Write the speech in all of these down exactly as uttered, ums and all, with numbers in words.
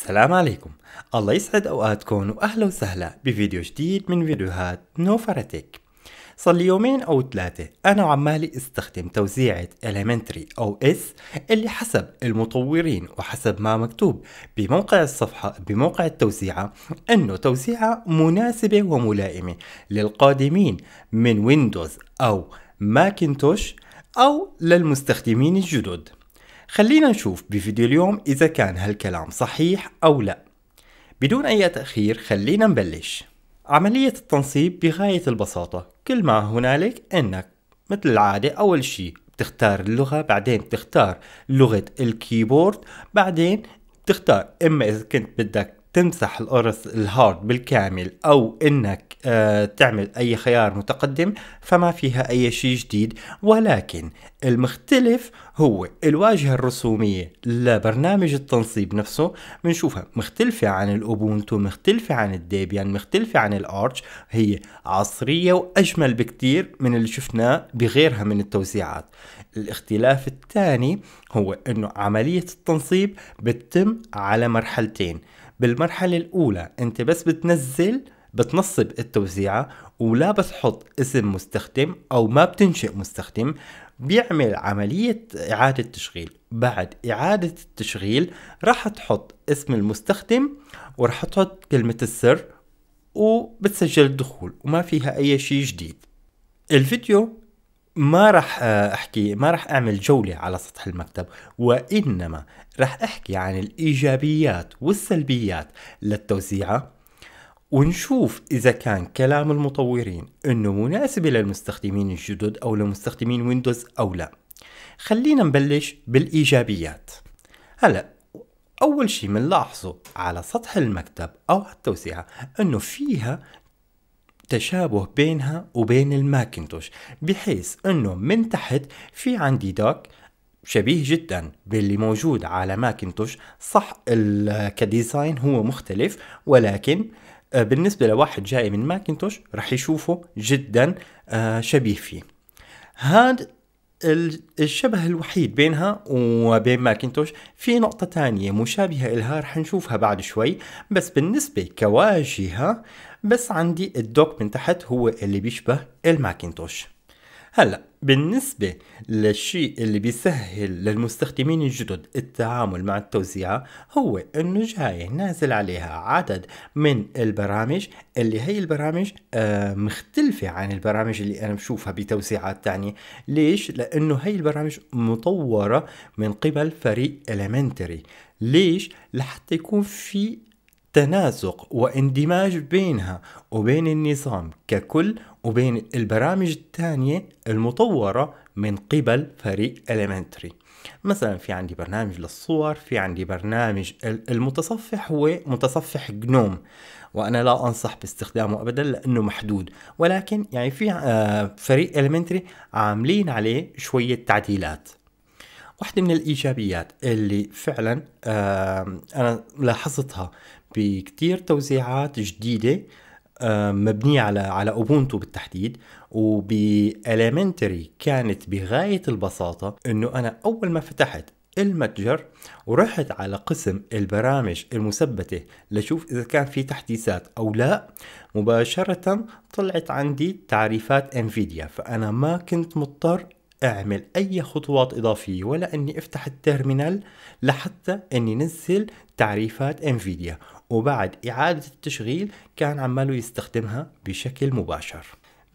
السلام عليكم، الله يسعد اوقاتكم واهلا وسهلا بفيديو جديد من فيديوهات نوفارا تيك. صار لي يومين او ثلاثه انا وعمالي استخدم توزيعه elementary او اس اللي حسب المطورين وحسب ما مكتوب بموقع الصفحه بموقع التوزيعه انه توزيعه مناسبه وملائمه للقادمين من ويندوز او ماكنتوش او للمستخدمين الجدد. خلينا نشوف بفيديو اليوم إذا كان هالكلام صحيح أو لا. بدون أي تأخير خلينا نبلش. عملية التنصيب بغاية البساطة، كل ما هنالك أنك مثل العادة أول شيء بتختار اللغة، بعدين بتختار لغة الكيبورد، بعدين بتختار إما إذا كنت بدك تمسح القرص الهارد بالكامل أو إنك آه تعمل أي خيار متقدم، فما فيها أي شيء جديد. ولكن المختلف هو الواجهة الرسومية لبرنامج التنصيب نفسه، بنشوفها مختلفة عن الأوبونتو، مختلفة عن الديبيان، مختلفة عن الأرش، هي عصرية وأجمل بكتير من اللي شفناه بغيرها من التوزيعات. الاختلاف الثاني هو أنه عملية التنصيب بتتم على مرحلتين. بالمرحلة الأولى أنت بس بتنزل بتنصب التوزيعة ولا بتحط اسم مستخدم أو ما بتنشئ مستخدم، بيعمل عملية إعادة تشغيل. بعد إعادة التشغيل راح تحط اسم المستخدم وراح تحط كلمة السر وبتسجل الدخول، وما فيها أي شيء جديد. الفيديو ما راح احكي، ما راح اعمل جولة على سطح المكتب، وانما راح احكي عن الايجابيات والسلبيات للتوزيعة، ونشوف اذا كان كلام المطورين انه مناسبة للمستخدمين الجدد او لمستخدمين ويندوز او لا. خلينا نبلش بالايجابيات. هلا اول شيء بنلاحظه على سطح المكتب او على التوزيعة انه فيها تشابه بينها وبين الماكنتوش، بحيث انه من تحت في عندي دوك شبيه جدا باللي موجود على ماكنتوش. صح كديزاين هو مختلف، ولكن بالنسبة لواحد جاي من ماكنتوش رح يشوفه جدا شبيه فيه. هاد الشبه الوحيد بينها وبين ماكنتوش. في نقطة تانية مشابهة إلها رح نشوفها بعد شوي، بس بالنسبة كواجهة بس عندي الدوك من تحت هو اللي بيشبه الماكنتوش. هلا بالنسبة للشيء اللي بيسهل للمستخدمين الجدد التعامل مع التوزيعة هو انه جاي نازل عليها عدد من البرامج، اللي هي البرامج آه مختلفة عن البرامج اللي انا بشوفها بتوزيعات تانية. ليش؟ لانه هي البرامج مطورة من قبل فريق elementary. ليش؟ لحتى يكون في تناسق واندماج بينها وبين النظام ككل وبين البرامج الثانية المطورة من قبل فريق elementary. مثلا في عندي برنامج للصور، في عندي برنامج المتصفح، هو متصفح جنوم، وأنا لا أنصح باستخدامه أبدا لأنه محدود، ولكن يعني في فريق elementary عاملين عليه شوية تعديلات. واحدة من الإيجابيات اللي فعلا أنا لاحظتها بكتير توزيعات جديدة مبنية على على أوبونتو بالتحديد وباليمنتري كانت بغاية البساطة، إنه أنا أول ما فتحت المتجر ورحت على قسم البرامج المثبتة لشوف إذا كان في تحديثات أو لا، مباشرة طلعت عندي تعريفات انفيديا، فأنا ما كنت مضطر أعمل أي خطوات إضافية ولا أني أفتح التيرمينال لحتى أني نزل تعريفات انفيديا. وبعد إعادة التشغيل كان عماله يستخدمها بشكل مباشر.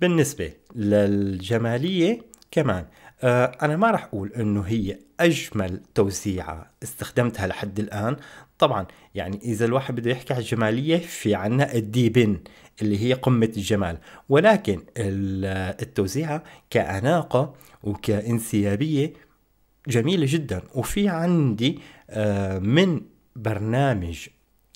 بالنسبة للجمالية كمان، آه أنا ما راح أقول أنه هي أجمل توزيعة استخدمتها لحد الآن. طبعا يعني إذا الواحد بده يحكي عن الجمالية، في عنا الديبن اللي هي قمة الجمال، ولكن التوزيعة كأناقة وكإنسيابية جميلة جدا. وفي عندي آه من برنامج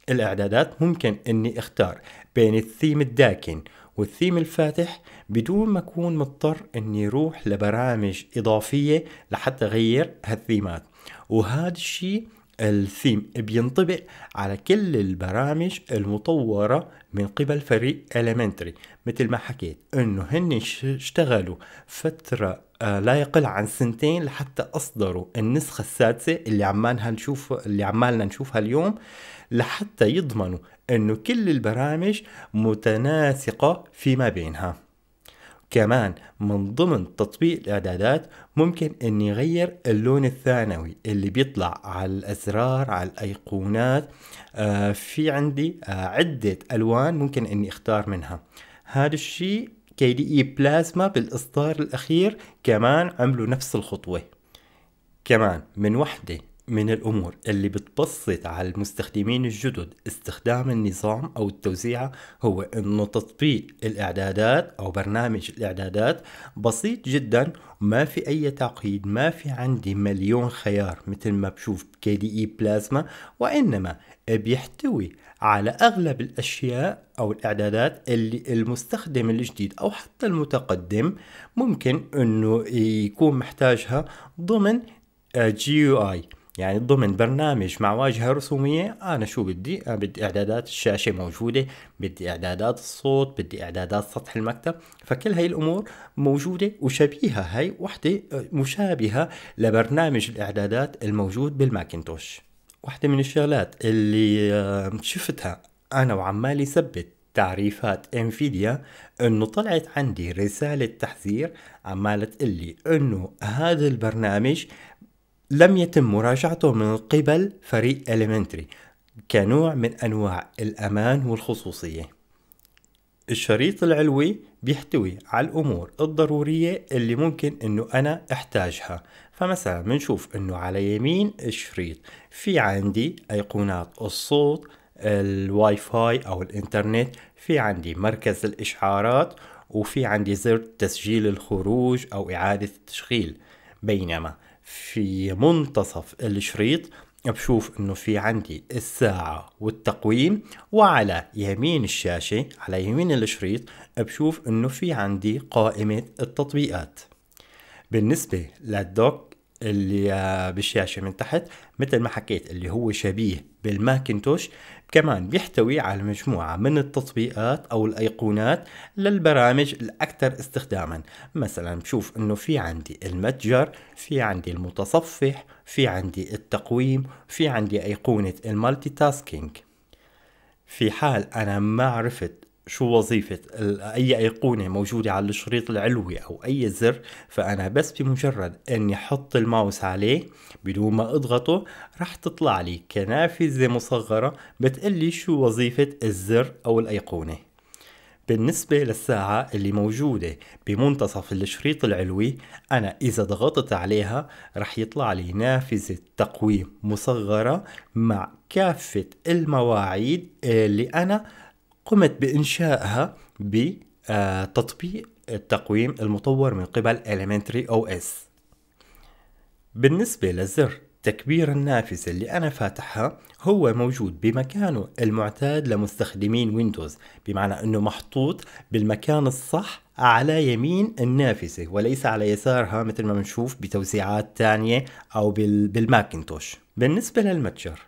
الإعدادات ممكن أني أختار بين الثيم الداكن والثيم الفاتح بدون ما أكون مضطر أني أروح لبرامج إضافية لحتى أغير هالثيمات. وهذا الشيء الثيم بينطبق على كل البرامج المطورة من قبل فريق elementary، مثل ما حكيت أنه هن اشتغلوا فترة لا يقل عن سنتين لحتى أصدروا النسخة السادسة اللي عمالنا نشوف اللي عمالنا نشوفها اليوم، لحتى يضمنوا إنه كل البرامج متناسقة فيما بينها. كمان من ضمن تطبيق الإعدادات ممكن إني يغير اللون الثانوي اللي بيطلع على الأزرار على الأيقونات. آه في عندي آه عدة ألوان ممكن إني اختار منها. هذا الشيء كي دي إي بلازما بالإصدار الأخير كمان عملوا نفس الخطوة. كمان من وحدة من الأمور اللي بتبسط على المستخدمين الجدد استخدام النظام أو التوزيع هو إنه تطبيق الإعدادات أو برنامج الإعدادات بسيط جدا، ما في أي تعقيد، ما في عندي مليون خيار مثل ما بشوف كي دي إي بلازما، وإنما بيحتوي على أغلب الأشياء أو الإعدادات اللي المستخدم الجديد أو حتى المتقدم ممكن إنه يكون محتاجها ضمن جي يو آي، يعني ضمن برنامج مع واجهة رسومية. أنا شو بدي؟ أنا بدي إعدادات الشاشة موجودة، بدي إعدادات الصوت، بدي إعدادات سطح المكتب، فكل هاي الأمور موجودة وشبيهة. هاي وحدة مشابهة لبرنامج الإعدادات الموجود بالماكنتوش. وحدة من الشغلات اللي شفتها أنا وعمالي ثبت تعريفات انفيديا انه طلعت عندي رسالة تحذير عمالة تقلي انه هذا البرنامج لم يتم مراجعته من قبل فريق إليمنتري كنوع من أنواع الأمان والخصوصية. الشريط العلوي بيحتوي على الأمور الضرورية اللي ممكن أنه أنا أحتاجها، فمثلا بنشوف أنه على يمين الشريط في عندي أيقونات الصوت، الواي فاي أو الإنترنت، في عندي مركز الإشعارات، وفي عندي زر تسجيل الخروج أو إعادة التشغيل. بينما في منتصف الشريط بشوف انه في عندي الساعة والتقويم، وعلى يمين الشاشة على يمين الشريط بشوف انه في عندي قائمة التطبيقات. بالنسبة للدوك اللي بالشاشة من تحت مثل ما حكيت اللي هو شبيه بالماكنتوش، كمان بيحتوي على مجموعة من التطبيقات أو الأيقونات للبرامج الأكثر استخداما. مثلا بشوف أنه في عندي المتجر، في عندي المتصفح، في عندي التقويم، في عندي أيقونة المالتي تاسكينج. في حال أنا ما عرفت شو وظيفة أي أيقونة موجودة على الشريط العلوي أو أي زر، فأنا بس بمجرد أني أحط الماوس عليه بدون ما أضغطه راح تطلع لي كنافذة مصغرة بتقلي شو وظيفة الزر أو الأيقونة. بالنسبة للساعة اللي موجودة بمنتصف الشريط العلوي، أنا إذا ضغطت عليها راح يطلع لي نافذة تقويم مصغرة مع كافة المواعيد اللي أنا قمت بإنشائها بتطبيق التقويم المطور من قبل إليمنتري أو إس. بالنسبة لزر تكبير النافذة اللي أنا فاتحها، هو موجود بمكانه المعتاد لمستخدمين ويندوز، بمعنى أنه محطوط بالمكان الصح على يمين النافذة وليس على يسارها مثل ما بنشوف بتوزيعات تانية أو بالماكنتوش. بالنسبة للمتجر،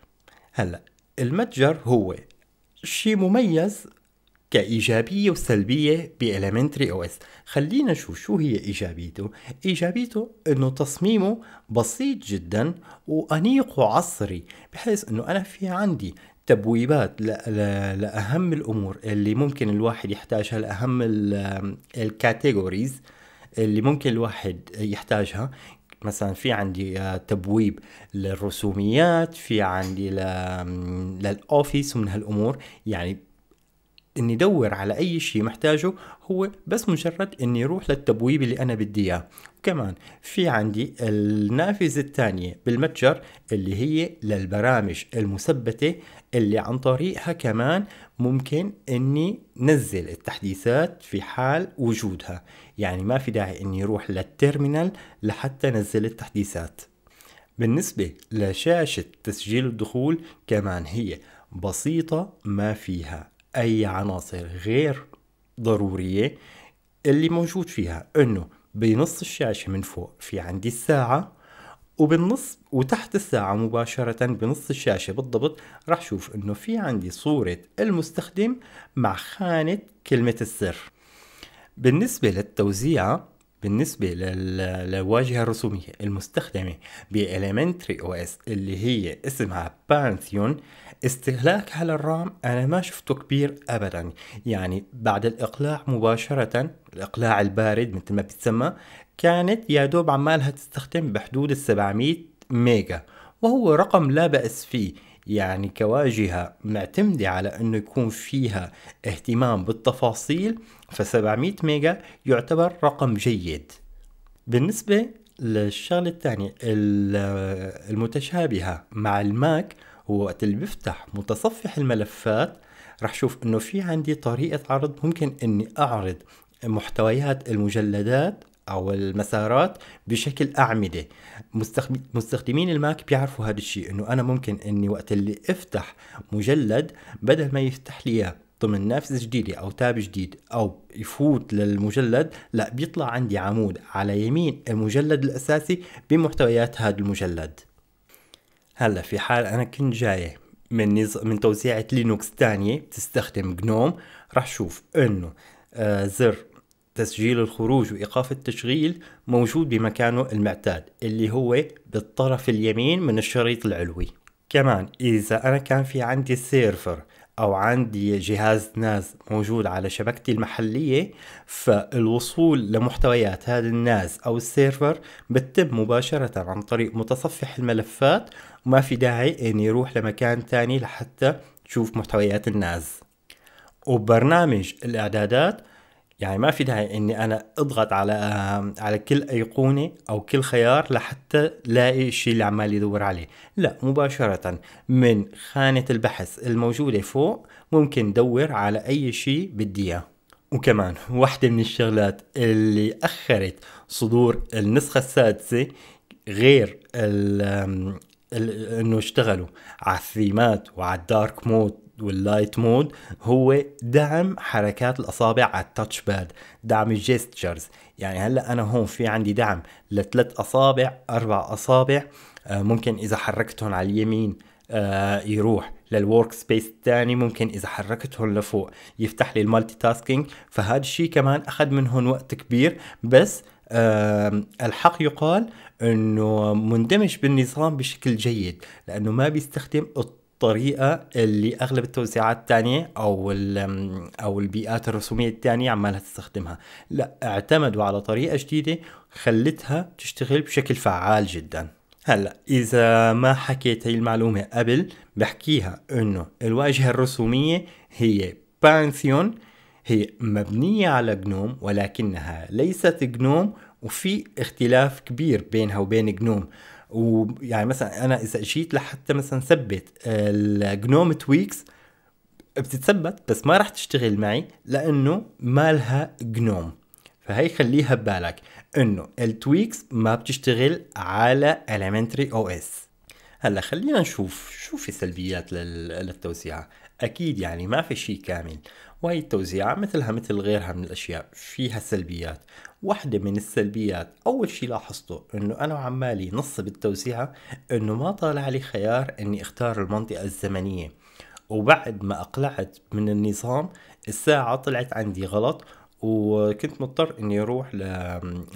هلأ المتجر هو شيء مميز كإيجابية وسلبية بإليمنتري أو إس. خلينا نشوف شو هي إيجابيته. إيجابيته إنه تصميمه بسيط جدا وأنيق وعصري، بحيث إنه أنا في عندي تبويبات لأهم الأمور اللي ممكن الواحد يحتاجها، لأهم الكاتيجوريز اللي ممكن الواحد يحتاجها. مثلا في عندي تبويب للرسوميات، في عندي للأوفيس ومن هالأمور. يعني اني ادور على اي شيء محتاجه هو بس مجرد اني اروح للتبويب اللي انا بدي اياه. وكمان في عندي النافذة الثانية بالمتجر اللي هي للبرامج المثبتة، اللي عن طريقها كمان ممكن اني نزل التحديثات في حال وجودها، يعني ما في داعي اني اروح للتيرمينال لحتى نزل التحديثات. بالنسبة لشاشة تسجيل الدخول كمان هي بسيطة، ما فيها أي عناصر غير ضرورية. اللي موجود فيها أنه بنص الشاشة من فوق في عندي الساعة، وبالنص وتحت الساعة مباشرة بنص الشاشة بالضبط راح شوف أنه في عندي صورة المستخدم مع خانة كلمة السر. بالنسبة للتوزيع بالنسبة للواجهة الرسومية المستخدمة بإليمنتري أو إس اللي هي اسمها بانثيون، استهلاكها للرام أنا ما شفته كبير أبدا، يعني بعد الإقلاع مباشرة، الإقلاع البارد مثل ما بتسمى، كانت يا دوب عمالها تستخدم بحدود السبعمية ميجا، وهو رقم لا بأس فيه. يعني كواجهة معتمدة على انه يكون فيها اهتمام بالتفاصيل، فسبعمية ميجا يعتبر رقم جيد. بالنسبة للشغلة الثانية المتشابهة مع الماك، وقت اللي بفتح متصفح الملفات رح شوف انه في عندي طريقة عرض، ممكن اني اعرض محتويات المجلدات او المسارات بشكل اعمده. مستخدمين الماك بيعرفوا هذا الشيء، انه انا ممكن اني وقت اللي افتح مجلد بدل ما يفتح لي اياه ضمن نافذه جديده او تاب جديد او يفوت للمجلد، لا بيطلع عندي عمود على يمين المجلد الاساسي بمحتويات هذا المجلد. هلا في حال انا كنت جاي من نز... من توزيعه لينوكس ثانيه بتستخدم جنوم، راح شوف انه آه زر تسجيل الخروج وإيقاف التشغيل موجود بمكانه المعتاد اللي هو بالطرف اليمين من الشريط العلوي. كمان إذا أنا كان في عندي سيرفر أو عندي جهاز ناس موجود على شبكتي المحلية، فالوصول لمحتويات هذا الناس أو السيرفر بتتم مباشرة عن طريق متصفح الملفات، وما في داعي أن يروح لمكان تاني لحتى تشوف محتويات الناس. وبرنامج الإعدادات يعني ما في داعي اني انا اضغط على على كل ايقونه او كل خيار لحتى لاقي الشيء اللي عمال يدور عليه، لا مباشره من خانه البحث الموجوده فوق ممكن دور على اي شيء بدي اياه. وكمان واحده من الشغلات اللي اخرت صدور النسخه السادسه، غير انه اشتغلوا على الثيمات وعلى الدارك مود واللايت مود، هو دعم حركات الاصابع على التاتش باد، دعم الجيستشرز. يعني هلا انا هون في عندي دعم لثلاث اصابع، اربع اصابع، ممكن اذا حركتهم على اليمين يروح للورك سبيس الثاني، ممكن اذا حركتهم لفوق يفتح لي المالتي تاسكينج. فهذا الشيء كمان اخذ منهم وقت كبير، بس أه الحق يقال انه مندمج بالنظام بشكل جيد، لانه ما بيستخدم الطريقة اللي اغلب التوزيعات الثانية او او البيئات الرسومية الثانية عمالها تستخدمها، لا اعتمدوا على طريقة جديدة خلتها تشتغل بشكل فعال جدا. هلا اذا ما حكيت هي المعلومة قبل بحكيها، انه الواجهة الرسومية هي بانثيون، هي مبنية على جنوم ولكنها ليست جنوم، وفي اختلاف كبير بينها وبين جنوم. ويعني مثلا انا اذا جيت لحتى مثلا ثبت الجنوم تويكس بتتثبت، بس ما راح تشتغل معي لانه ما لها جنوم، فهي خليها ببالك انه التويكس ما بتشتغل على elementary او اس. هلا خلينا نشوف شو في سلبيات للتوزيعة. اكيد يعني ما في شيء كامل، وهي التوزيعة مثلها مثل غيرها من الاشياء فيها سلبيات. واحدة من السلبيات اول شيء لاحظته انه انا عمالي نص بالتوزيعة انه ما طالع لي خيار اني اختار المنطقة الزمنية، وبعد ما اقلعت من النظام الساعة طلعت عندي غلط، وكنت مضطر اني اروح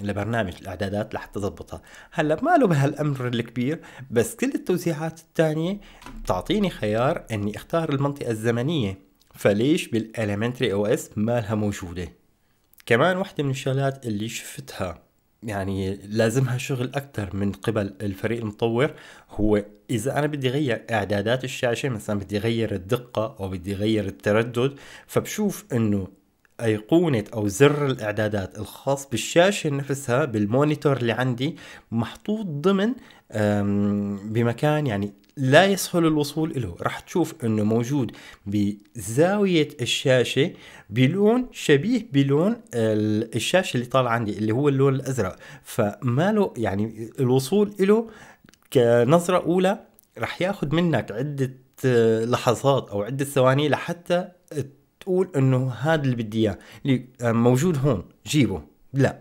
لبرنامج الاعدادات لحتى اضبطها. هلا ما له بهالامر الكبير، بس كل التوزيعات الثانيه بتعطيني خيار اني اختار المنطقه الزمنيه، فليش بالاليمنتري او اس ما لها موجوده. كمان واحده من الشغلات اللي شفتها يعني لازمها شغل اكثر من قبل الفريق المطور، هو اذا انا بدي اغير اعدادات الشاشه، مثلا بدي اغير الدقه او بدي اغير التردد، فبشوف انه ايقونة او زر الاعدادات الخاص بالشاشة نفسها بالمونيتور اللي عندي محطوط ضمن بمكان يعني لا يسهل الوصول له. راح تشوف انه موجود بزاوية الشاشة بلون شبيه بلون الشاشة اللي طالع عندي اللي هو اللون الازرق، فما له يعني الوصول له كنظرة اولى راح ياخذ منك عدة لحظات او عدة ثواني لحتى تقول انه هذا اللي بدي اياه موجود هون جيبه، لا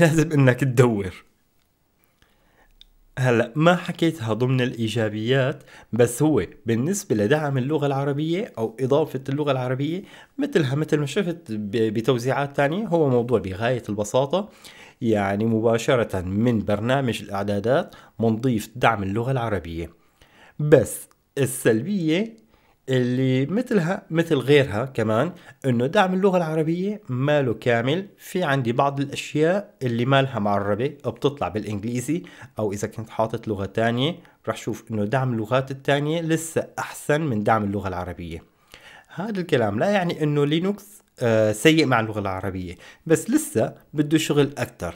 لازم انك تدور. هلا ما حكيتها ضمن الايجابيات، بس هو بالنسبه لدعم اللغه العربيه او اضافه اللغه العربيه مثلها مثل ما شفت بتوزيعات ثانيه، هو موضوع بغايه البساطه. يعني مباشرة من برنامج الإعدادات منضيف دعم اللغة العربية. بس السلبية اللي مثلها مثل غيرها كمان انه دعم اللغة العربية ماله كامل، في عندي بعض الاشياء اللي مالها معربة بتطلع بالانجليزي، او اذا كنت حاطط لغة تانية رح شوف انه دعم اللغات التانية لسه احسن من دعم اللغة العربية. هذا الكلام لا يعني انه لينوكس آه سيء مع اللغة العربية، بس لسه بده شغل اكتر.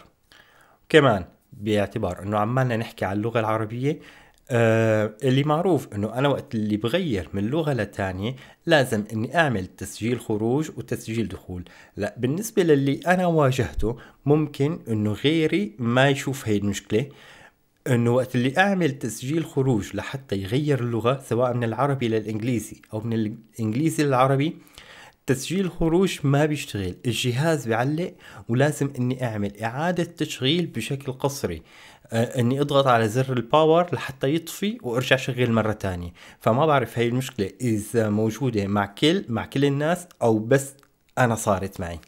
كمان باعتبار انه عمالنا نحكي على اللغة العربية، آه اللي معروف انه انا وقت اللي بغير من لغة لتانية لازم اني اعمل تسجيل خروج وتسجيل دخول. لا، بالنسبة للي انا واجهته ممكن انه غيري ما يشوف هاي المشكلة، انه وقت اللي اعمل تسجيل خروج لحتى يغير اللغة سواء من العربي للانجليزي او من الانجليزي للعربي، تسجيل خروج ما بيشتغل، الجهاز بيعلق ولازم اني اعمل اعادة تشغيل بشكل قصري، اني اضغط على زر الباور لحتى يطفي وارجع شغل مرة تانية. فما بعرف هاي المشكلة اذا موجودة مع كل مع كل الناس او بس انا صارت معي.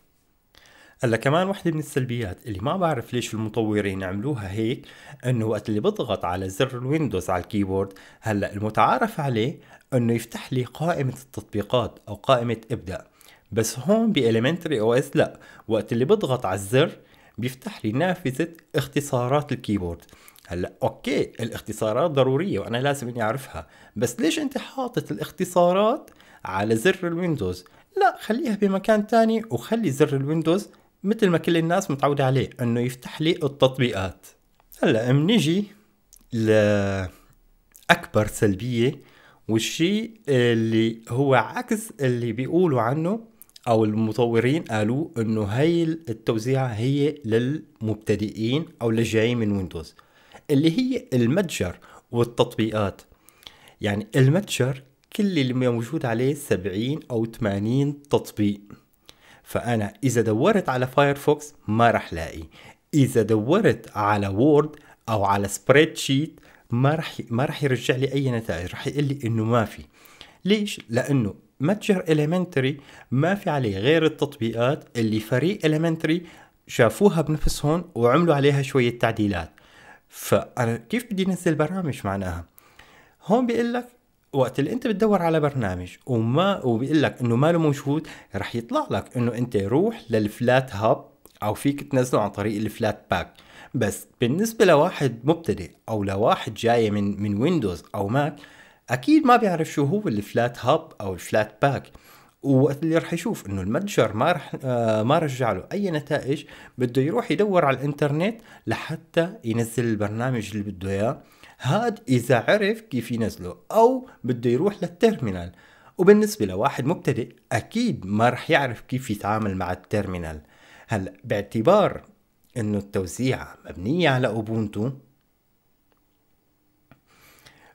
هلا كمان وحده من السلبيات اللي ما بعرف ليش المطورين عملوها هيك، انه وقت اللي بضغط على زر الويندوز على الكيبورد، هلا المتعارف عليه انه يفتح لي قائمة التطبيقات او قائمة ابدأ، بس هون بإليمنتري او اس لا، وقت اللي بضغط على الزر بيفتح لي نافذة اختصارات الكيبورد. هلا اوكي الاختصارات ضرورية وانا لازم اني اعرفها، بس ليش انت حاطط الاختصارات على زر الويندوز؟ لا، خليها بمكان تاني وخلي زر الويندوز مثل ما كل الناس متعودة عليه انه يفتح لي التطبيقات. هلا بنيجي لأكبر سلبية، والشيء اللي هو عكس اللي بيقولوا عنه او المطورين قالوا انه هاي التوزيعة هي للمبتدئين او للجايين من ويندوز، اللي هي المتجر والتطبيقات. يعني المتجر كل اللي موجود عليه سبعين او ثمانين تطبيق، فانا اذا دورت على فايرفوكس ما رح لاقي، اذا دورت على وورد او على سبريد شيت ما رح ما رح يرجع لي اي نتائج، رح يقول لي انه ما في. ليش؟ لانه متجر إليمنتري ما في عليه غير التطبيقات اللي فريق إليمنتري شافوها بنفسهم وعملوا عليها شوية تعديلات، فأنا كيف بدي انزل برامج معناها؟ هون بيقول لك وقت اللي انت بتدور على برنامج وما وبيقول لك انه ما له موجود، رح يطلع لك انه انت روح للفلات هاب او فيك تنزله عن طريق الفلات باك. بس بالنسبة لواحد مبتدئ او لواحد جاي من من ويندوز او ماك، اكيد ما بيعرف شو هو الفلات هاب او الفلات باك، ووقت اللي رح يشوف انه المتجر ما رح آه ما رجع له اي نتائج، بده يروح يدور على الانترنت لحتى ينزل البرنامج اللي بده اياه. هاد اذا عرف كيف ينزله، او بده يروح للتيرمينال، وبالنسبه لواحد مبتدئ اكيد ما رح يعرف كيف يتعامل مع التيرمينال. هلا باعتبار انه التوزيعه مبنيه على اوبونتو،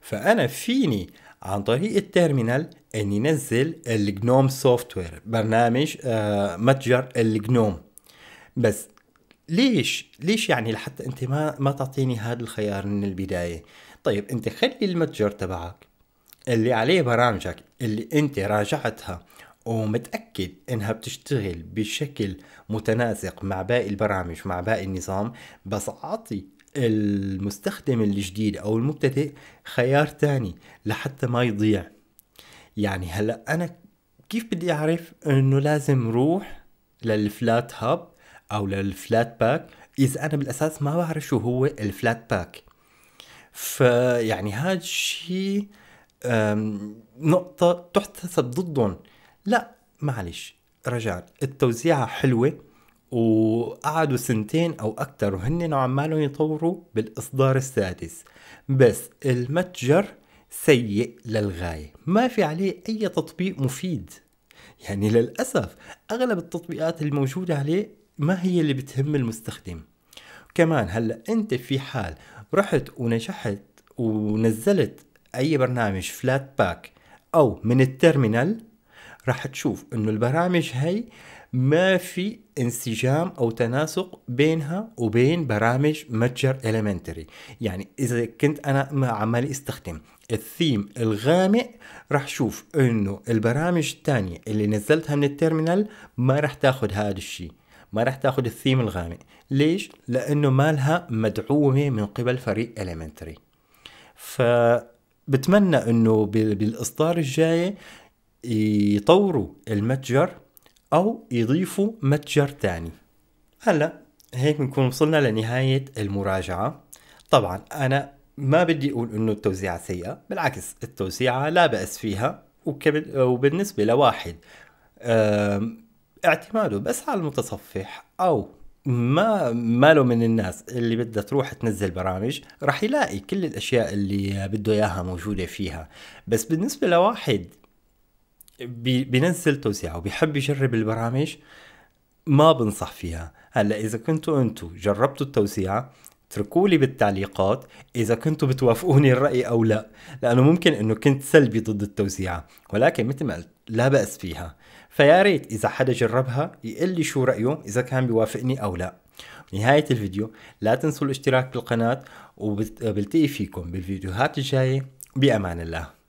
فأنا فيني عن طريق التيرمينال إني نزل الجنوم سوفت وير، برنامج آه متجر الجنوم. بس ليش ليش يعني لحتى أنت ما ما تعطيني هذا الخيار من البداية؟ طيب أنت خلي المتجر تبعك اللي عليه برامجك اللي أنت راجعتها ومتأكد إنها بتشتغل بشكل متناسق مع باقي البرامج مع باقي النظام، بس أعطي المستخدم الجديد او المبتدئ خيار تاني لحتى ما يضيع. يعني هلا انا كيف بدي اعرف انه لازم روح للفلات هاب او للفلات باك اذا انا بالاساس ما بعرف شو هو الفلات باك؟ فيعني هاد الشيء نقطة تحتسب ضدهم. لا معلش، رجاء التوزيعة حلوة وقعدوا سنتين او اكثر وهن عمالهم يطوروا بالاصدار السادس، بس المتجر سيء للغايه، ما في عليه اي تطبيق مفيد. يعني للاسف اغلب التطبيقات الموجوده عليه ما هي اللي بتهم المستخدم. كمان هلا انت في حال رحت ونجحت ونزلت اي برنامج فلات باك او من التيرمينال، راح تشوف انه البرامج هي ما في انسجام او تناسق بينها وبين برامج متجر إليمنتري. يعني اذا كنت انا عمالي استخدم الثيم الغامق، راح شوف انه البرامج الثانية اللي نزلتها من التيرمينال ما راح تاخذ هذا الشيء، ما راح تاخذ الثيم الغامق. ليش؟ لانه ما لها مدعومه من قبل فريق Elementary. فبتمنى انه بالاصدار الجاي يطوروا المتجر او يضيفوا متجر ثاني. هلا هيك بنكون وصلنا لنهايه المراجعه. طبعا انا ما بدي اقول انه التوزيعه سيئه، بالعكس التوزيعه لا باس فيها، وبالنسبه لواحد اعتماده بس على المتصفح او ما ماله من الناس اللي بدها تروح تنزل برامج، راح يلاقي كل الاشياء اللي بده اياها موجوده فيها. بس بالنسبه لواحد بينزل توزيعه وبيحب يجرب البرامج ما بنصح فيها. هلا اذا كنتوا انتوا جربتوا التوزيعه اتركوا لي بالتعليقات اذا كنتوا بتوافقوني الراي او لا، لانه ممكن انه كنت سلبي ضد التوزيعه، ولكن مثل ما قلت لا باس فيها. فيا ريت اذا حدا جربها يقول لي شو رايه اذا كان بيوافقني او لا. نهايه الفيديو لا تنسوا الاشتراك بالقناه، وبلتقي فيكم بالفيديوهات الجايه. بامان الله.